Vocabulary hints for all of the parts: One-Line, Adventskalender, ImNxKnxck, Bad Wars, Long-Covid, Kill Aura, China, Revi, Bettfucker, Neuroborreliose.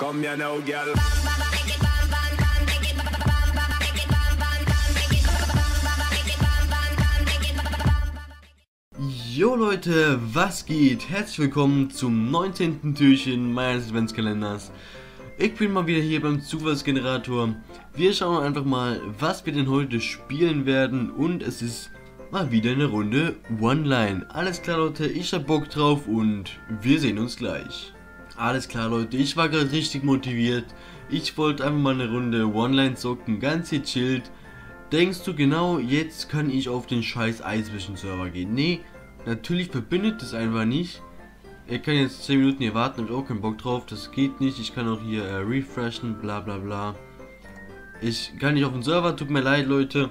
Komm ja no girl. Jo Leute, was geht? Herzlich willkommen zum 19. Türchen meines Adventskalenders. Ich bin mal wieder hier beim Zufallsgenerator. Wir schauen einfach mal, was wir denn heute spielen werden, und es ist mal wieder eine Runde One-Line. Alles klar Leute, ich hab Bock drauf und wir sehen uns gleich. Alles klar Leute, ich war gerade richtig motiviert. Ich wollte einfach mal eine Runde One-Line zocken, ganz hier chillt. Denkst du genau, jetzt kann ich auf den scheiß Eiswischen-Server gehen? Nee, natürlich verbindet es einfach nicht. Ich kann jetzt 10 Minuten hier warten, hab ich auch keinen Bock drauf, das geht nicht. Ich kann auch hier refreshen, bla bla bla. Ich kann nicht auf den Server, tut mir leid Leute.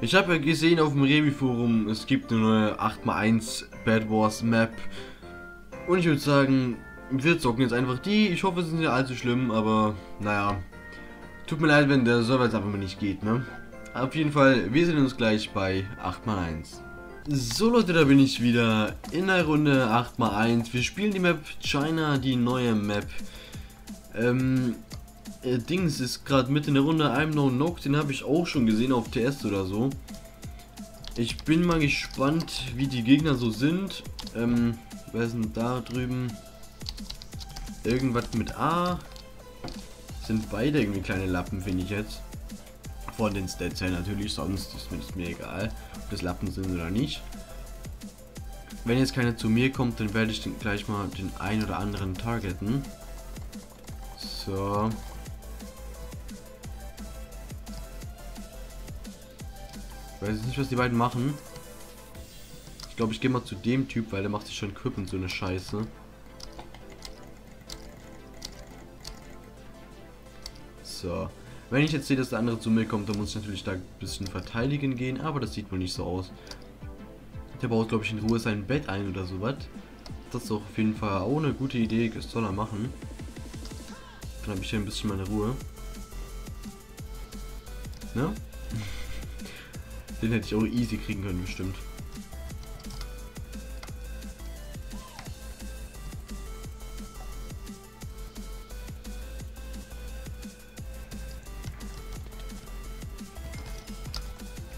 Ich habe ja gesehen auf dem Revi Forum, es gibt eine neue 8×1 Bad Wars Map. Und ich würde sagen, wir zocken jetzt einfach die. Ich hoffe, es ist nicht allzu schlimm, aber naja. Tut mir leid, wenn der Server jetzt einfach mal nicht geht, ne? Auf jeden Fall, wir sehen uns gleich bei 8×1. So Leute, da bin ich wieder in der Runde 8×1. Wir spielen die Map China, die neue Map. Dings ist gerade mit in der Runde ImNxKnxck, den habe ich auch schon gesehen auf TS oder so. Ich bin mal gespannt, wie die Gegner so sind. Wer ist denn da drüben? Irgendwas mit A. Sind beide irgendwie kleine Lappen, finde ich jetzt. Von den Stats her natürlich, sonst ist mir egal, ob das Lappen sind oder nicht. Wenn jetzt keiner zu mir kommt, dann werde ich den gleich mal den einen oder anderen targeten. So. Ich weiß nicht, was die beiden machen. Ich glaube, ich gehe mal zu dem Typ, weil der macht sich schon Equipment, so eine Scheiße. So. Wenn ich jetzt sehe, dass der andere zu mir kommt, dann muss ich natürlich da ein bisschen verteidigen gehen, aber das sieht wohl nicht so aus. Der baut, glaube ich, in Ruhe sein Bett ein oder sowas. Das ist doch auf jeden Fall auch eine gute Idee, das soll er machen. Dann habe ich hier ein bisschen meine Ruhe. Ne? Den hätte ich auch easy kriegen können, bestimmt.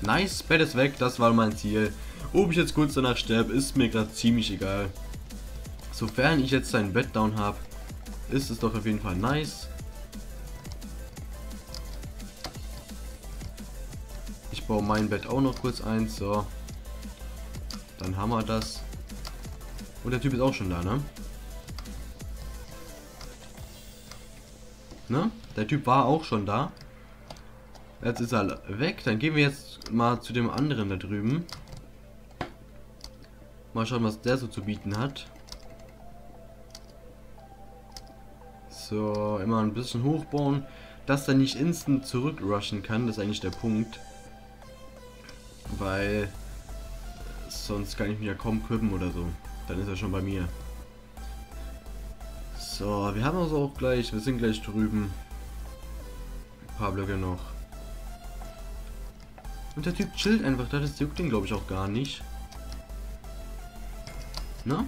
Nice, Bett ist weg, das war mein Ziel. Ob ich jetzt kurz danach sterbe, ist mir gerade ziemlich egal. Sofern ich jetzt sein Bett down habe, ist es doch auf jeden Fall nice. Ich baue mein Bett auch noch kurz ein, so. Dann haben wir das. Und der Typ ist auch schon da, ne? Ne? Der Typ war auch schon da. Jetzt ist er weg. Dann gehen wir jetzt mal zu dem anderen da drüben. Mal schauen, was der so zu bieten hat. So, immer ein bisschen hochbauen. Dass er nicht instant zurückrushen kann, das ist eigentlich der Punkt. Weil sonst kann ich mich ja kaum krippen oder so. Dann ist er schon bei mir. So, wir haben uns auch gleich. Wir sind gleich drüben. Ein paar Blöcke noch. Und der Typ chillt einfach, das juckt ihn, glaube ich, auch gar nicht. Na?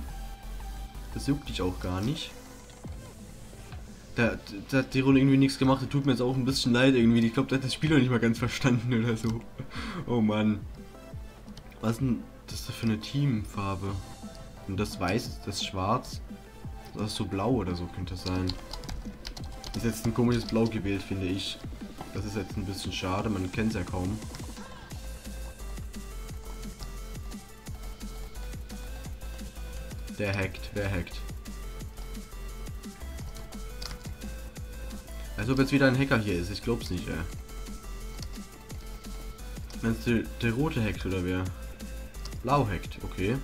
Das juckt dich auch gar nicht. Da hat die Runde irgendwie nichts gemacht, das tut mir jetzt auch ein bisschen leid irgendwie. Ich glaube, der hat das Spiel noch nicht mal ganz verstanden oder so. Oh Mann. Was ist denn das für eine Teamfarbe? Und das weiß, das schwarz. Das ist so blau oder so, könnte das sein. Ist jetzt ein komisches Blau gewählt, finde ich. Das ist jetzt ein bisschen schade, man kennt es ja kaum. Der hackt, wer hackt? Als ob jetzt wieder ein Hacker hier ist, ich glaub's nicht, ey. Meinst du, der rote hackt oder wer? Blau hackt, okay.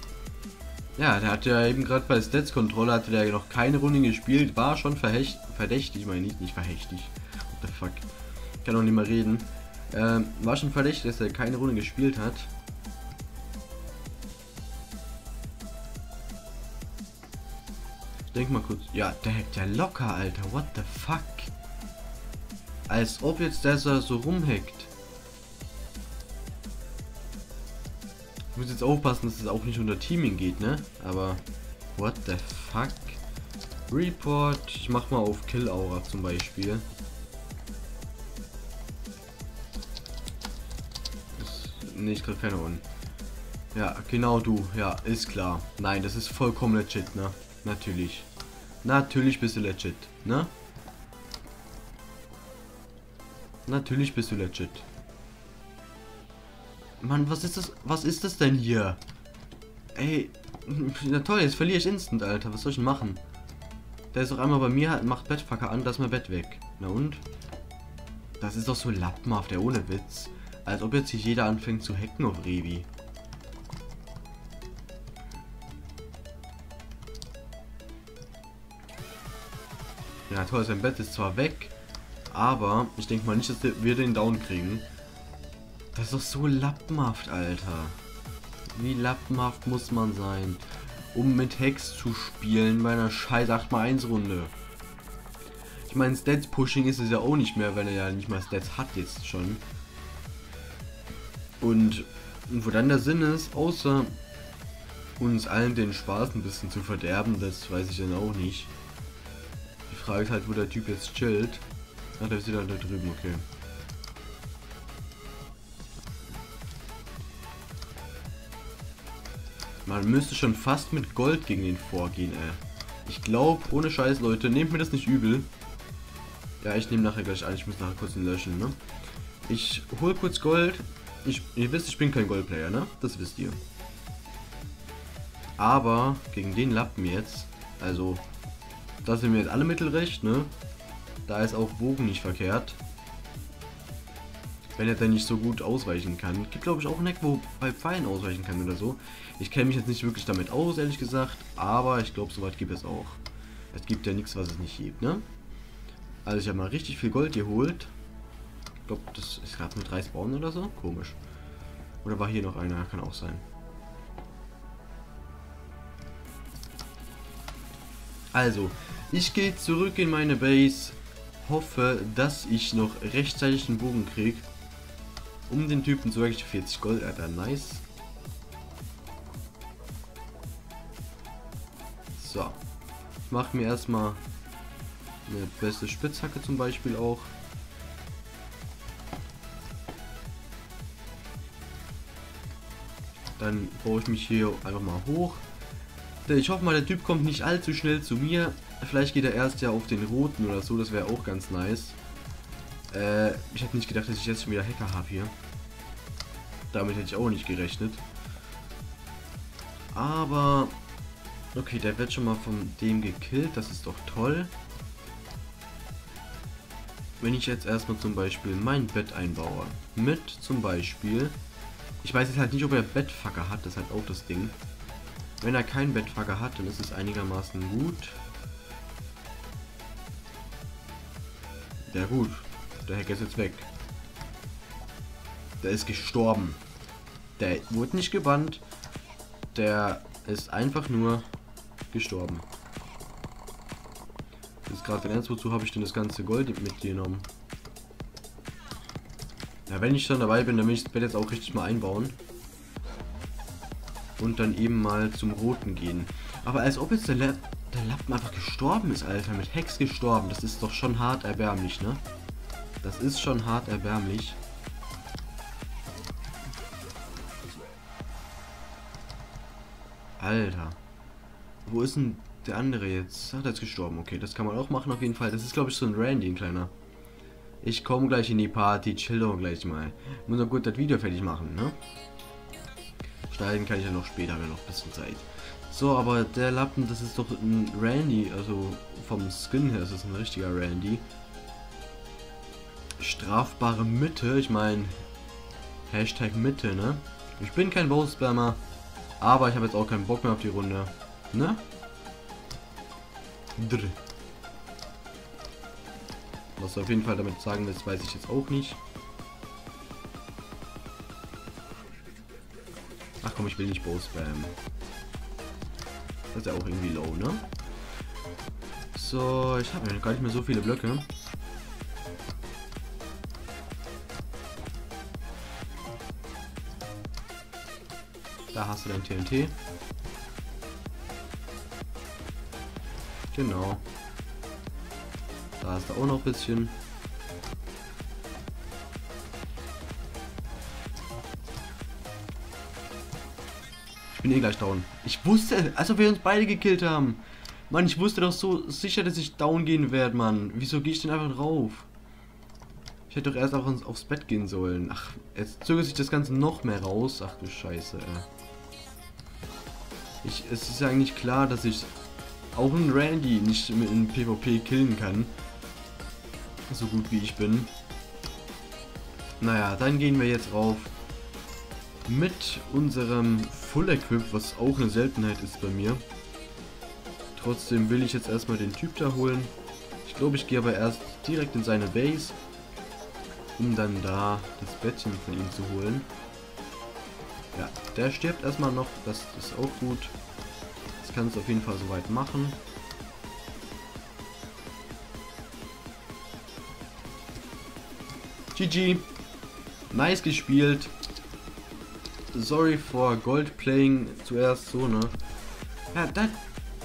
Ja, der hat ja eben gerade bei Stats-Kontrolle, hatte der noch keine Runde gespielt, war schon verdächtig, meine ich, nicht verdächtig. What the fuck? Ich kann auch nicht mal reden. War schon verdächtig, dass er keine Runde gespielt hat. Denk mal kurz. Ja, der hackt ja locker, Alter. What the fuck? Als ob jetzt der so rumhackt. Ich muss jetzt aufpassen, dass es auch nicht unter Teaming geht, ne? Aber what the fuck? Report. Ich mach mal auf Kill Aura zum Beispiel. Ne, ich krieg keine Un. Ja, genau du. Ja, ist klar. Nein, das ist vollkommen legit, ne? Natürlich. Natürlich bist du legit, ne? Natürlich bist du legit. Mann, was ist das? Was ist das denn hier? Ey, na toll, jetzt verliere ich instant, Alter. Was soll ich denn machen? Der ist doch einmal bei mir, macht Bettfucker an, lass mein Bett weg. Na und? Das ist doch so lappenhaft, der ohne Witz. Als ob jetzt sich jeder anfängt zu hacken auf Revi. Ja toll, sein Bett ist zwar weg, aber ich denke mal nicht, dass wir den down kriegen. Das ist doch so lappenhaft, Alter. Wie lappenhaft muss man sein, um mit Hacks zu spielen bei einer scheiß 8x1 Runde. Ich meine, Stats Pushing ist es ja auch nicht mehr, weil er ja nicht mal Stats hat jetzt schon. Und wo dann der Sinn ist, außer uns allen den Spaß ein bisschen zu verderben, das weiß ich dann auch nicht. Die Frage ist halt, wo der Typ jetzt chillt. Ah, der ist wieder da drüben, okay. Man müsste schon fast mit Gold gegen ihn vorgehen, ey. Ich glaube, ohne Scheiß, Leute, nehmt mir das nicht übel. Ja, ich nehme nachher gleich an, ich muss nachher kurz ihn löschen, ne? Ich hol kurz Gold. Ihr wisst, ich bin kein Goldplayer, ne? Das wisst ihr. Aber gegen den Lappen jetzt, also, da sind wir jetzt alle mittelrecht, ne? Da ist auch Bogen nicht verkehrt. Wenn er dann nicht so gut ausweichen kann. Gibt, glaube ich, auch einen Hack, wo bei Pfeilen ausweichen kann oder so. Ich kenne mich jetzt nicht wirklich damit aus, ehrlich gesagt. Aber ich glaube, soweit gibt es auch. Es gibt ja nichts, was es nicht gibt, ne? Also, ich habe mal richtig viel Gold geholt. Ich glaube, das ist gerade mit 3 Spawnen oder so. Komisch. Oder war hier noch einer? Kann auch sein. Also, ich gehe zurück in meine Base. Hoffe, dass ich noch rechtzeitig einen Bogen kriege. Um den Typen zu wirklich 40 Gold, Alter. Nice. So. Ich mache mir erstmal eine beste Spitzhacke zum Beispiel auch. Dann baue ich mich hier einfach mal hoch. Ich hoffe mal, der Typ kommt nicht allzu schnell zu mir. Vielleicht geht er erst ja auf den roten oder so. Das wäre auch ganz nice. Ich hätte nicht gedacht, dass ich jetzt schon wieder Hacker habe hier. Damit hätte ich auch nicht gerechnet. Aber okay, der wird schon mal von dem gekillt. Das ist doch toll. Wenn ich jetzt erstmal zum Beispiel mein Bett einbaue. Mit zum Beispiel... Ich weiß jetzt halt nicht, ob er Bettfucker hat, das ist halt auch das Ding. Wenn er keinen Bettfucker hat, dann ist es einigermaßen gut. Ja gut, der Hacker ist jetzt weg. Der ist gestorben. Der wurde nicht gebannt. Der ist einfach nur gestorben. Das ist gerade kein Ernst, wozu habe ich denn das ganze Gold mitgenommen? Ja, wenn ich schon dabei bin, dann will ich das Bett jetzt auch richtig mal einbauen. Und dann eben mal zum Roten gehen. Aber als ob jetzt der Lappen einfach gestorben ist, Alter. Mit Hex gestorben. Das ist doch schon hart erbärmlich, ne? Das ist schon hart erbärmlich. Alter. Wo ist denn der andere jetzt? Ach, der ist gestorben. Okay, das kann man auch machen auf jeden Fall. Das ist, glaube ich, so ein Randy, ein kleiner. Ich komme gleich in die Party, chill doch gleich mal. Muss noch gut das Video fertig machen, ne? Schneiden kann ich ja noch später, haben wir noch ein bisschen Zeit. So, aber der Lappen, das ist doch ein Randy, also vom Skin her ist es ein richtiger Randy. Strafbare Mitte, ich meine, Hashtag Mitte, ne? Ich bin kein Bow-Spammer, aber ich habe jetzt auch keinen Bock mehr auf die Runde, ne? Dr. Was du auf jeden Fall damit sagen willst, weiß ich jetzt auch nicht. Ach komm, ich will nicht Bow spammen. Das ist ja auch irgendwie low, ne? So, ich habe ja gar nicht mehr so viele Blöcke. Da hast du dein TNT. Genau. Da ist da auch noch ein bisschen. Ich bin eh gleich down. Ich wusste, also wir uns beide gekillt haben. Mann, ich wusste doch so sicher, dass ich down gehen werde, Mann. Wieso gehe ich denn einfach drauf? Ich hätte doch erst auch aufs Bett gehen sollen. Ach, jetzt zögert sich das Ganze noch mehr raus. Ach du Scheiße, ey. Es ist ja eigentlich klar, dass ich auch einen Randy nicht mit einem PvP killen kann. So gut wie ich bin. Naja, dann gehen wir jetzt rauf. Mit unserem Full Equip, was auch eine Seltenheit ist bei mir. Trotzdem will ich jetzt erstmal den Typ da holen. Ich glaube, ich gehe aber erst direkt in seine Base, um dann da das Bettchen von ihm zu holen. Ja, der stirbt erstmal noch, das ist auch gut. Das kann es auf jeden Fall soweit machen. GG. Nice gespielt. Sorry for gold playing zuerst, so, ne? Ja, das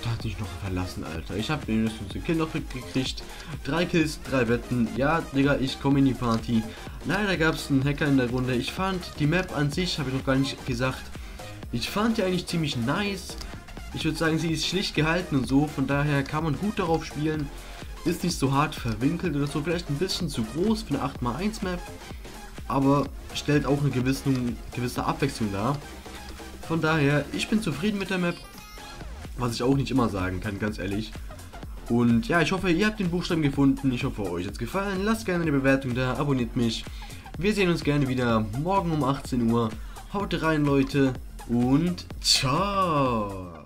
hat sich noch verlassen, Alter. Ich habe wenigstens den Kill noch gekriegt. 3 Kills, 3 Wetten. Ja, Digga, ich komme in die Party. Leider gab es einen Hacker in der Runde. Ich fand die Map an sich, habe ich noch gar nicht gesagt. Ich fand die eigentlich ziemlich nice. Ich würde sagen, sie ist schlicht gehalten und so. Von daher kann man gut darauf spielen. Ist nicht so hart verwinkelt oder so. Vielleicht ein bisschen zu groß für eine 8×1 Map. Aber stellt auch eine gewisse Abwechslung dar. Von daher, ich bin zufrieden mit der Map, was ich auch nicht immer sagen kann, ganz ehrlich. Und ja, ich hoffe, ihr habt den Buchstaben gefunden. Ich hoffe, euch hat's gefallen. Lasst gerne eine Bewertung da, abonniert mich. Wir sehen uns gerne wieder morgen um 18 Uhr. Haut rein, Leute, und ciao!